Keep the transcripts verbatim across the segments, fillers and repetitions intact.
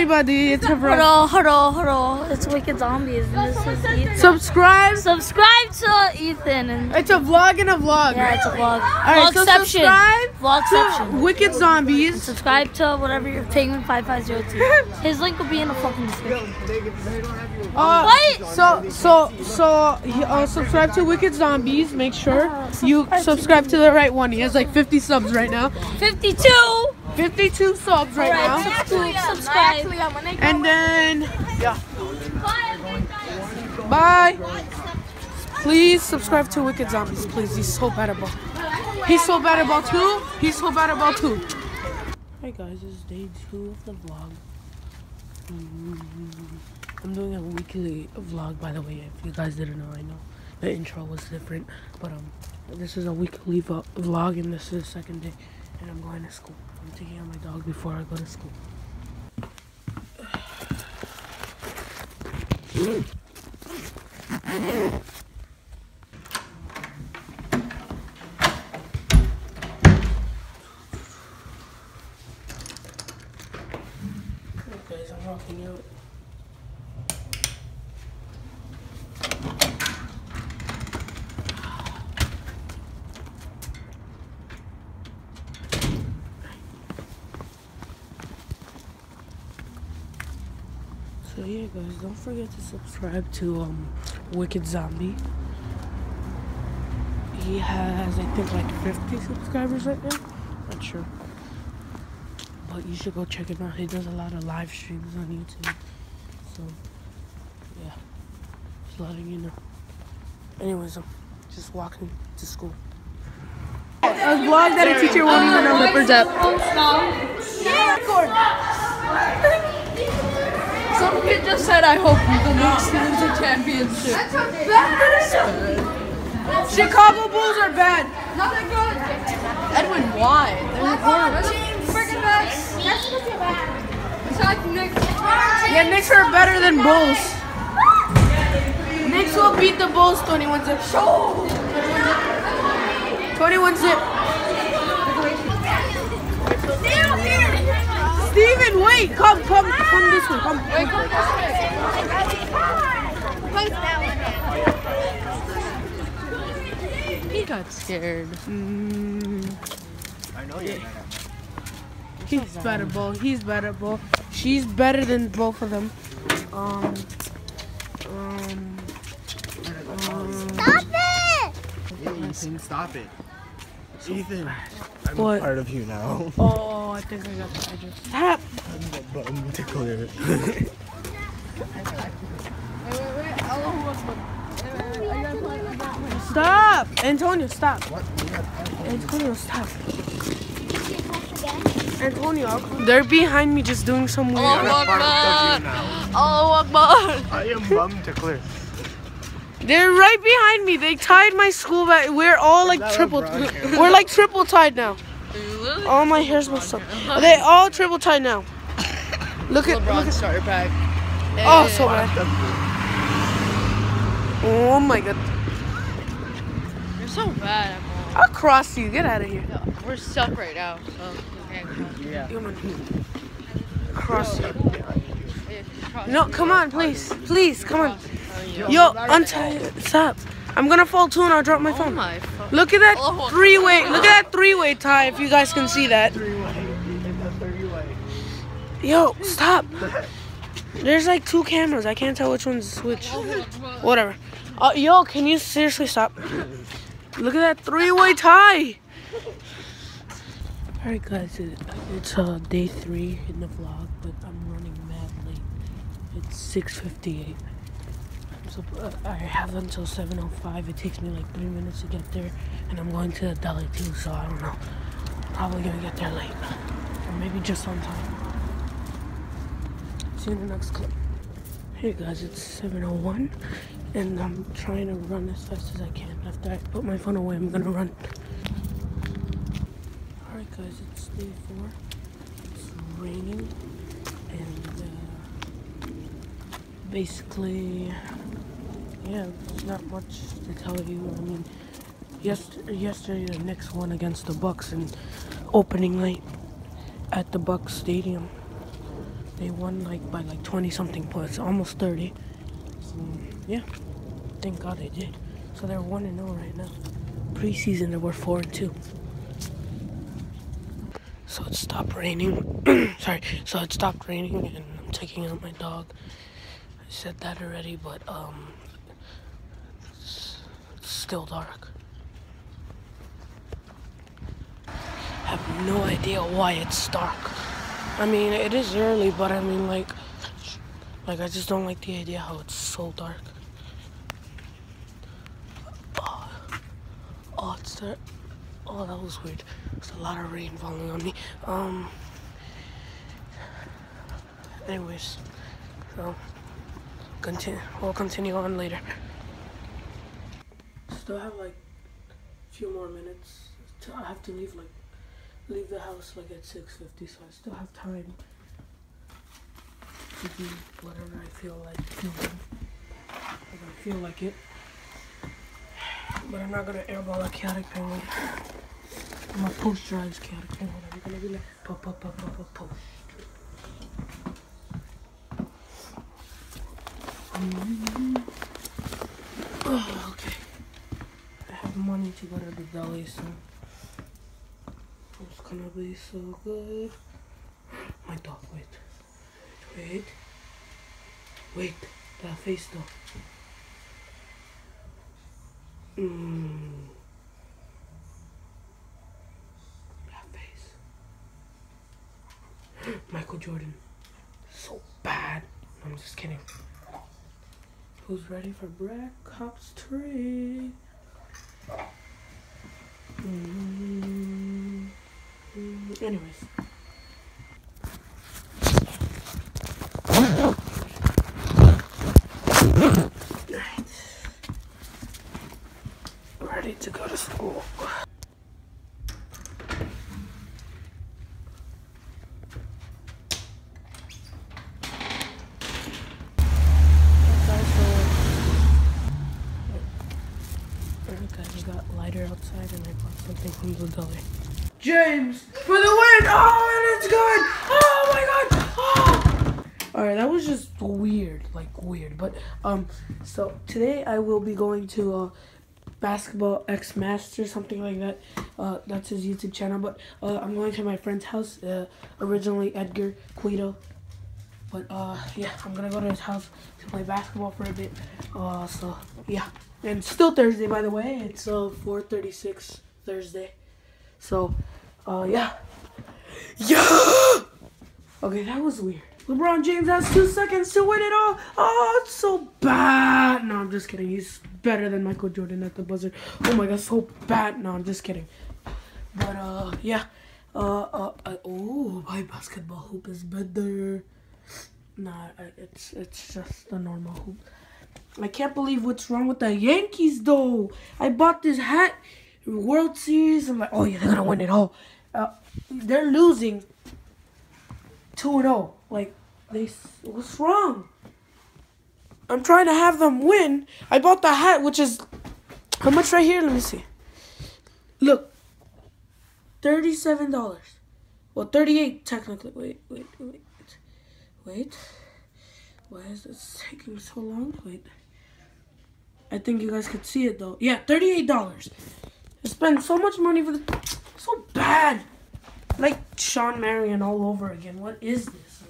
everybody. It's Huddle, huddle, huddle. It's Wicked Zombies. And this is Ethan. Subscribe. Subscribe to Ethan. And it's a vlog and a vlog. Yeah, it's a vlog. Alright, so subscribe Vlogception. To Wicked Zombies. And subscribe to whatever your penguin five five zero two. His link will be in the fucking description. Uh, what? So, so, so, uh, subscribe to Wicked Zombies. Make sure uh, you subscribe to the right one. He has like fifty subs right now. fifty-two. fifty-two subs right, right now. Actually, yeah, subscribe. Actually, and then, yeah. Bye. Please subscribe to Wicked Zombies, please. He's so bad at ball. He's so bad at ball too. He's so bad at ball too. Hey guys, this is day two of the vlog. I'm doing a weekly vlog, by the way. If you guys didn't know, I know the intro was different, but um, this is a weekly vlog, and this is the second day. And I'm going to school. I'm taking out my dog before I go to school. Okay, guys, I'm walking out. So yeah, guys, don't forget to subscribe to um, Wicked Zombie. He has, I think, like fifty subscribers right now. Not sure, but you should go check him out. He does a lot of live streams on YouTube. So yeah, just letting you know. Anyways, I'm just walking to school. A vlog that a teacher won't even know rippers up. Some kid just said, I hope the Knicks wins a championship. That's a bad. Chicago Bulls are bad. Not that good. Edwin, why? They're horrible. Freaking bad. It's like Knicks. Yeah, Knicks are better than Bulls. Knicks will beat the Bulls twenty-one zip. Show! twenty-one zip. Steven, wait, come, come, come this way, come. Wait, come this way. Post that one. He got scared. Mm. I know you're bad at ball. He's bad at ball, he's bad at ball. She's better than both of them. Um, um, um. Stop it! Hey, Ethan, stop it. Ethan, I'm what? A part of you now. Oh, I think I got the address. Stop! I'm tickling it. Wait, wait, wait. Oh, stop! Antonio, stop! What? Antonio, stop. Antonio, they're behind me just doing some weird. Oh, I'm part of you now. Oh, Akbar! I am bum tickler. They're right behind me. They tied my school back. We're all like triple. We're like triple tied now. All my hair's messed up. They all triple tied now. Look at LeBron look at starter pack. Hey. Oh, so bad. Oh my god. You're so bad. I'll cross you. Get out of here. No, we're stuck right now. So okay. Yeah. Cross you. No, come on, please, please, come on. Yo, untie it. Stop. I'm gonna fall too and I'll drop my phone. Look at that three-way. Look at that three-way tie if you guys can see that. Yo, stop. There's like two cameras. I can't tell which one's the switch. Whatever. Uh, yo, can you seriously stop? Look at that three-way tie. Alright guys, it's uh, day three in the vlog, but I'm running mad late. It's six fifty-eight. So, uh, I have until seven oh five. It takes me like three minutes to get there, and I'm going to the deli too, so I don't know. Probably gonna get there late, or maybe just on time. See you in the next clip. Hey guys, it's seven oh one, and I'm trying to run as fast as I can. After I put my phone away, I'm gonna run. Alright guys, it's day four. It's raining, and uh, basically... yeah, there's not much to tell you. I mean, yesterday, yesterday the Knicks won against the Bucks in opening night at the Bucks Stadium. They won like by like twenty something points, almost thirty. So, yeah, thank God they did. So they're one and zero right now. Preseason they were four and two. So it stopped raining. Sorry. So it stopped raining, and I'm taking out my dog. I said that already, but um, it's, it's still dark. I have no idea why it's dark. I mean, it is early, but I mean, like, like I just don't like the idea how it's so dark. Oh, oh it's there. Oh, that was weird. There's a lot of rain falling on me. Um. Anyways, so continue. We'll continue on later. Still have like a few more minutes. Till I have to leave like. leave the house like at six fifty, so I still have time to do whatever I feel like doing, if I feel like it. But I'm not gonna airball a chaotic penguin. I'm gonna posterize chaotic penguin. I'm gonna be like pop pop pop pop pop pop. Oh, okay. I have money to go to the deli soon. It's gonna be so good. My dog, wait. Wait, wait. Wait, that face though. Mmm. That face. Michael Jordan. So bad. I'm just kidding. Who's ready for Black Ops three? Mmm. Mm, anyways. Ready to go to school. Okay, we got lighter outside and I bought something from the deli. James for the win! Oh, and it's good! Oh my god! Oh. Alright, that was just weird, like weird. But um, so today I will be going to uh, Basketball X Master, something like that. Uh, that's his YouTube channel. But uh, I'm going to my friend's house. Uh, originally Edgar Quito, but uh, yeah, I'm gonna go to his house to play basketball for a bit. Uh, so yeah, and still Thursday, by the way. It's uh four thirty-six Thursday. So, uh, yeah. Yeah! Okay, that was weird. LeBron James has two seconds to win it all. Oh, it's so bad. No, I'm just kidding. He's better than Michael Jordan at the buzzer. Oh my god, so bad. No, I'm just kidding. But, uh, yeah. Uh, uh, I, oh, my basketball hoop is better. Nah, I, it's, it's just a normal hoop. I can't believe what's wrong with the Yankees, though. I bought this hat. World Series, I'm like, oh yeah, they're gonna win it all. Uh, they're losing two and oh. Like, they, what's wrong? I'm trying to have them win. I bought the hat, which is how much right here? Let me see. Look, thirty-seven dollars. Well, thirty-eight technically. Wait, wait, wait, wait. Why is this taking so long? Wait. I think you guys could see it though. Yeah, thirty-eight dollars. I spent so much money for the... So bad! Like Sean Marion all over again. What is this?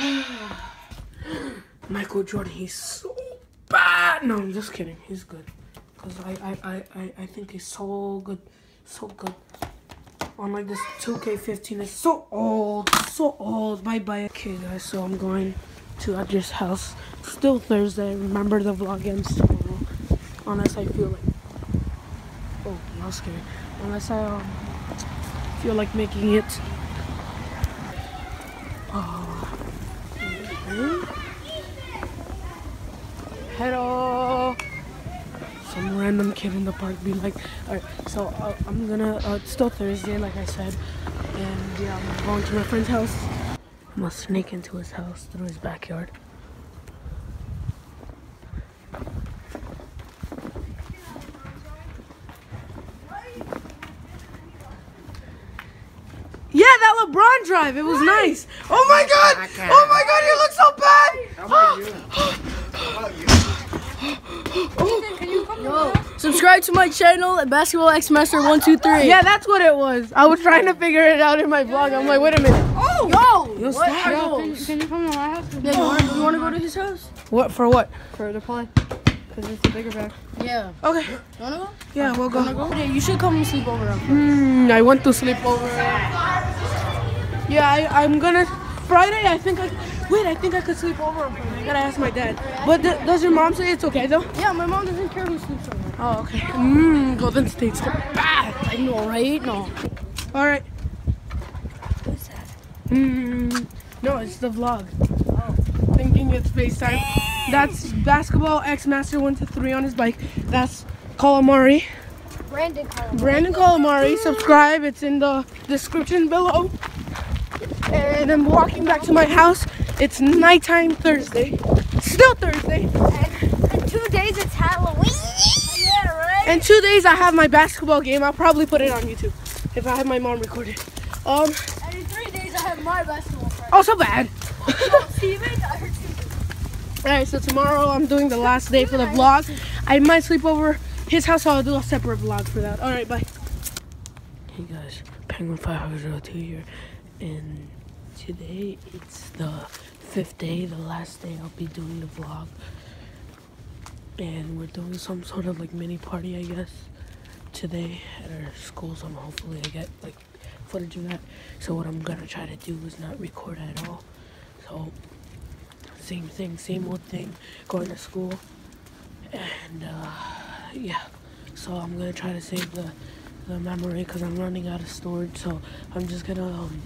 Like, Michael Jordan, he's so bad! No, I'm just kidding. He's good. Because I, I, I, I, I think he's so good. So good. On like this two K fifteen. It's so old. So old. Bye-bye. Okay, guys. So I'm going to Edgar's house. Still Thursday. Remember the vlog ends tomorrow. Unless I feel like... Oh, no, I was kidding. Unless I um, feel like making it. Oh. Hello. Some random kid in the park be like, alright, so uh, I'm gonna, uh, it's still Thursday, like I said. And yeah, I'm going to my friend's house. I'm gonna sneak into his house through his backyard. a LeBron drive. It was nice. Oh my god! Oh my god! You look so bad. How about you? How about you? Ethan, can you come no. Subscribe to my channel at Basketball X Master one two three. Yeah, that's what it was. I was trying to figure it out in my vlog. I'm like, wait a minute. Oh, yo! Yo, what are those? Can you come to my house? Yeah, you want to go to his house? What for? What for the play? Because it's a bigger bag. Yeah. Okay. You wanna go? Yeah, we'll go. go. Yeah, you should come and sleep over. Hmm, I want to sleep over. Yeah, I, I'm gonna... Friday, I think I... Wait, I think I could sleep over. I gotta ask my dad. But th does your mom say it's okay, though? Yeah, my mom doesn't care who sleeps over. Oh, okay. Mmm, Golden State's bad. I know, right? No. All right. What's that? Mmm. No, it's the vlog. Oh. Thinking it's FaceTime. That's Basketball X Master one to three on his bike. That's Calimari. Brandon Calimari. Brandon Calimari. Subscribe. It's in the description below. And I'm walking back to my house. It's nighttime Thursday. Still Thursday. And in two days it's Halloween. Yeah, right? In two days I have my basketball game. I'll probably put it on YouTube if I have my mom record it. Um, and in three days I have my basketball practice. Oh, so bad. Alright, so tomorrow I'm doing the last day for the vlog. I might sleep over his house, so I'll do a separate vlog for that. Alright, bye. Hey guys, penguin five oh two here, and today it's the fifth day, the last day I'll be doing the vlog. And we're doing some sort of like mini party, I guess, today at our school, so hopefully I get like footage of that. So what I'm gonna try to do is not record at all. So same thing, same old thing, going to school, and uh, yeah, so I'm going to try to save the, the memory because I'm running out of storage, so I'm just going to, um,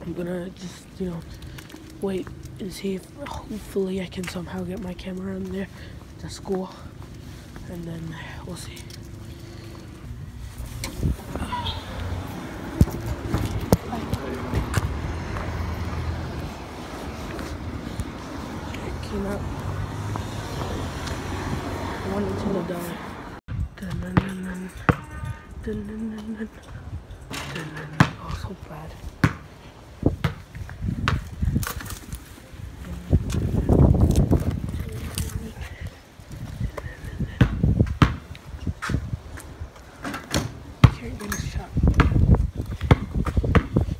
I'm going to just, you know, wait and see if hopefully I can somehow get my camera in there to school, and then we'll see. Up. One until the dollar. Oh, so bad. Can't get a shot.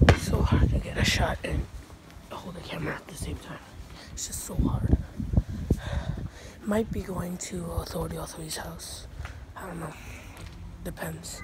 It's so hard to get a shot and hold the camera at the same time. It's just so hard. Might be going to Authority Authority's house. I don't know. Depends.